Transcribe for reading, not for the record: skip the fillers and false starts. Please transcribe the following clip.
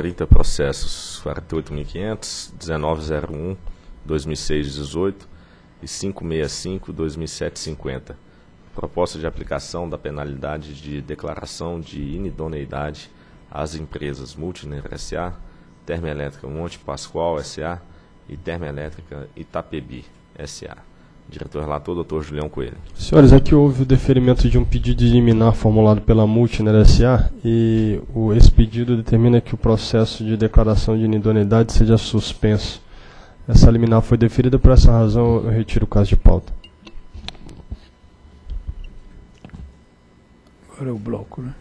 30 processos 48.500, 1901, 2006-18 e 565, 2750. Proposta de aplicação da penalidade de declaração de inidoneidade às empresas Multiner S.A., Termelétrica Monte Pascoal S.A. e Termelétrica Itapebi S.A. Diretor relator, Dr. Julião Coelho. Senhores, aqui houve o deferimento de um pedido de liminar formulado pela Multiner S.A. e esse pedido determina que o processo de declaração de inidoneidade seja suspenso. Essa liminar foi deferida, por essa razão eu retiro o caso de pauta. Agora é o bloco, né?